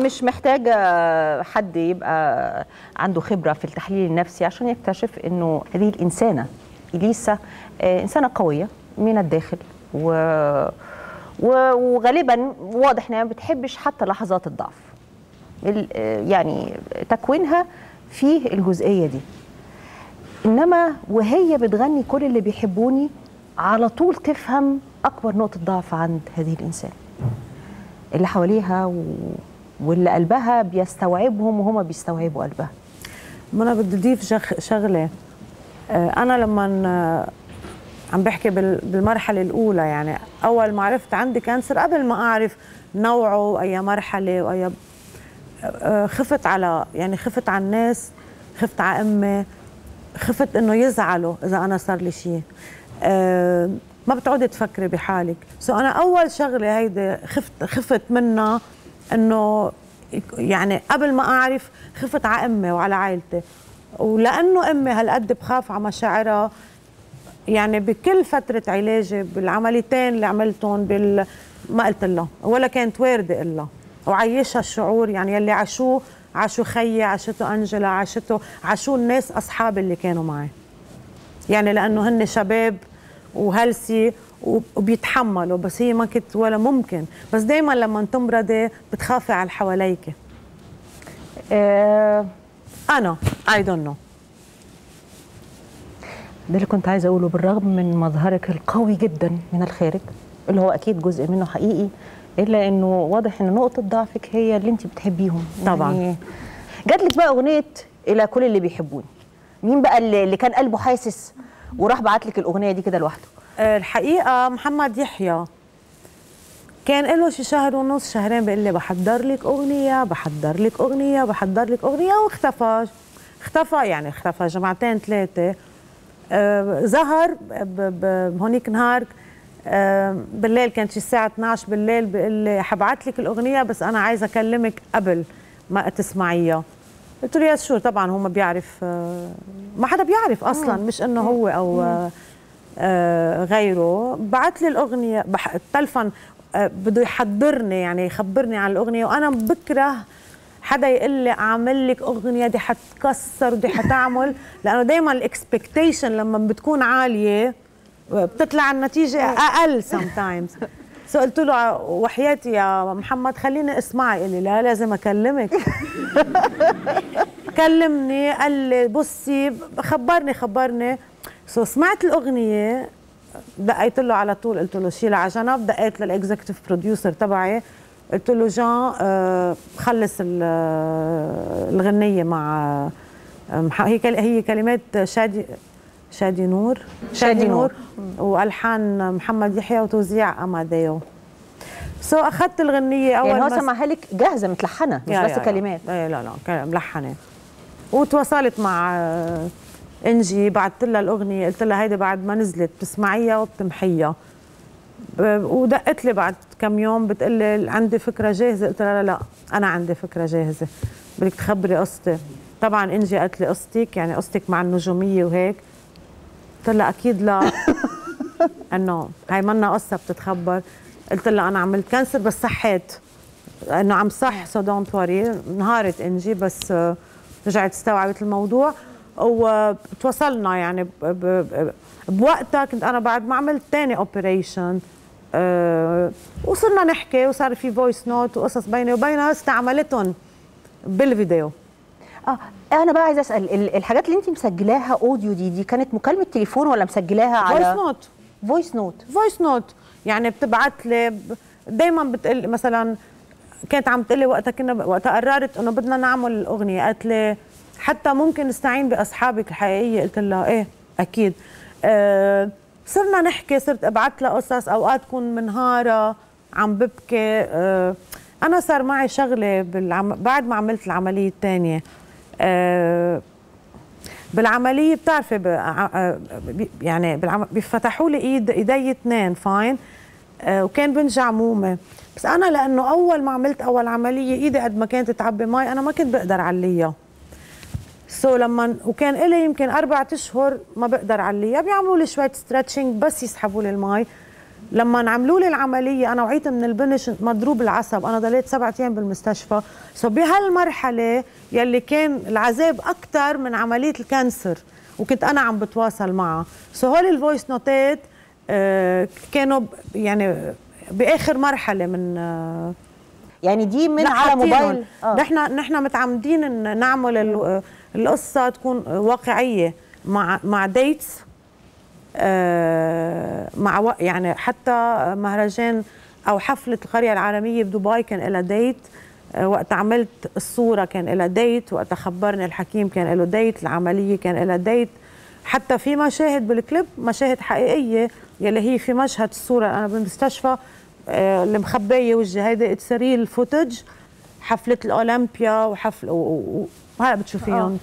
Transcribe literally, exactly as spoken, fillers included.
مش محتاجة حد يبقى عنده خبرة في التحليل النفسي عشان يكتشف إنه هذه الإنسانة إليسا إنسانة قوية من الداخل و... و... وغالبا واضح إنها ما بتحبش حتى لحظات الضعف. يعني تكوينها فيه الجزئية دي. إنما وهي بتغني كل اللي بيحبوني على طول تفهم أكبر نقطة ضعف عند هذه الإنسانة. اللي حواليها و... واللي قلبها بيستوعبهم وهما بيستوعبوا قلبها. انا بدي اضيف شغله، انا لما عم بحكي بالمرحله الاولى، يعني اول ما عرفت عندي كانسر قبل ما اعرف نوعه واي مرحله واي، خفت على يعني خفت على الناس، خفت على امي، خفت انه يزعلوا اذا انا صار لي شيء. ما بتقعدي تفكري بحالك، سو انا اول شغله هيدي خفت خفت منها، انه يعني قبل ما اعرف خفت على امي وعلى عائلتي، ولانه امي هالقد بخاف على مشاعرها، يعني بكل فتره علاجي بالعمليتين اللي عملتهم بال ما قلت لها ولا كانت وارده إلا، وعيشها الشعور يعني يلي عاشوه، عاشوا خيي، عاشته انجلا، عاشته عاشوه الناس اصحابي اللي كانوا معي، يعني لانه هن شباب وهلسي وبيتحملوا، بس هي ما كنت ولا ممكن. بس دايما لما تمرضي بتخافي على اللي حواليك. أه انا اي دونت نو، ده اللي كنت عايزه اقوله. بالرغم من مظهرك القوي جدا من الخارج اللي هو اكيد جزء منه حقيقي، الا انه واضح ان نقطه ضعفك هي اللي انت بتحبيهم. طبعا يعني جاتلك بقى اغنيه الى كل اللي بيحبوني، مين بقى اللي كان قلبه حاسس وراح بعتلك الاغنيه دي كده لوحده؟ الحقيقه محمد يحيى كان له شي شهر ونص، شهرين بيقول لي بحضر لك اغنيه بحضر لك اغنيه بحضر لك اغنيه، واختفى اختفى يعني اختفى جمعتين ثلاثه. آه ظهر هونيك نهار، آه بالليل كانت شي الساعه اثنعش بالليل، بيقول لي حبعت لك الاغنيه بس انا عايزه اكلمك قبل ما تسمعيها. قلت له يا شو، طبعا هو ما بيعرف، آه ما حدا بيعرف اصلا، مش انه هو او آه آه غيره. بعت لي الاغنيه، التلفن آه بده يحضرني يعني يخبرني عن الاغنيه، وانا بكره حدا يقول لي اعمل لك اغنيه دي حتكسر ودي حتعمل، لانه دائما الاكسبكتيشن لما بتكون عاليه بتطلع النتيجه اقل سم تايمز. سو قلت له وحياتي يا محمد خليني اسمعي، قال لي لا لازم اكلمك. كلمني، قال لي بصي خبرني خبرني. سو سمعت الاغنيه، دقيت له على طول، قلت له شيلها على جنب، دقيت للاكزكتيف بروديوسر تبعي قلت له جان آه خلص الغنيه مع هي آه هي كلمات شادي شادي نور شادي نور والحان محمد يحيى وتوزيع اماديو. سو اخذت الغنيه اول، يعني هو سمعها لك جاهزه متلحنه مش بس كلمات؟ لا لا لا ملحنه. وتواصلت مع آه انجي، بعثت لها الاغنيه قلت لها هيدي بعد ما نزلت بتسمعيها وبتمحيها، ودقت لي بعد كم يوم بتقول لي عندي فكره جاهزه، قلت لها لا لا انا عندي فكره جاهزه بدك تخبري قصتي. طبعا انجي قالت لي قصتك يعني قصتك مع النجوميه وهيك، قلت لها اكيد لا انه هي منا قصه بتتخبر، قلت لها انا عملت كانسر بس صحيت، انه عم صح سو دونت وري. انهارت انجي بس رجعت استوعبت الموضوع وتواصلنا، يعني بوقتها كنت انا بعد ما عملت ثاني اوبريشن أه وصرنا نحكي وصار في فويس نوت وقصص بيني وبينها استعملتهم بالفيديو. اه انا بقى عايزه اسال، الحاجات اللي انت مسجلاها اوديو دي دي كانت مكالمه تليفون ولا مسجلاها على فويس نوت؟ فويس نوت فويس نوت يعني بتبعت لي دائما بتقول، مثلا كانت عم تقول لي وقتها كنا وقتها قررت انه بدنا نعمل الاغنيه، قالت لي حتى ممكن نستعين باصحابك الحقيقيه؟ قلت لها ايه اكيد. أه صرنا نحكي، صرت ابعت لها قصص، اوقات كون منهاره عم ببكي. أه انا صار معي شغله بالعم... بعد ما عملت العمليه الثانيه، أه بالعمليه بتعرفي ب... يعني بالعم... بفتحوا لي ايد ايدي اثنين فاين، أه وكان بنجع مومه، بس انا لانه اول ما عملت اول عمليه ايدي قد ما كانت تعبي مي انا ما كنت بقدر عليها. سو لما وكان إلي يمكن أربعة أشهر ما بقدر عليها، بيعملوا لي شوية ستريتشنج بس يسحبوا لي المي، لما عملوا لي العمليه انا وعيت من البنش مضروب العصب، انا ضليت سبعة ايام بالمستشفى. سو بهالمرحله يلي كان العذاب اكثر من عمليه الكانسر وكنت انا عم بتواصل معها. سو هول الفويس نوتات آه كانوا يعني باخر مرحله من آه يعني دي من على موبايل. نحن آه. نحن متعمدين نعمل القصه تكون واقعيه مع مع ديتس آه مع يعني حتى مهرجان او حفله القريه العالميه بدبي كان لها ديت، آه وقت عملت الصوره كان لها ديت، وقت خبرني الحكيم كان له ديت، العمليه كان لها ديت، حتى في مشاهد بالكليب مشاهد حقيقيه يلي هي في مشهد الصوره انا بالمستشفى آه اللي مخبيه وجهي، هيدا اتس ريل فوتج حفله الاولمبيا وحفل وهلا بتشوفيهم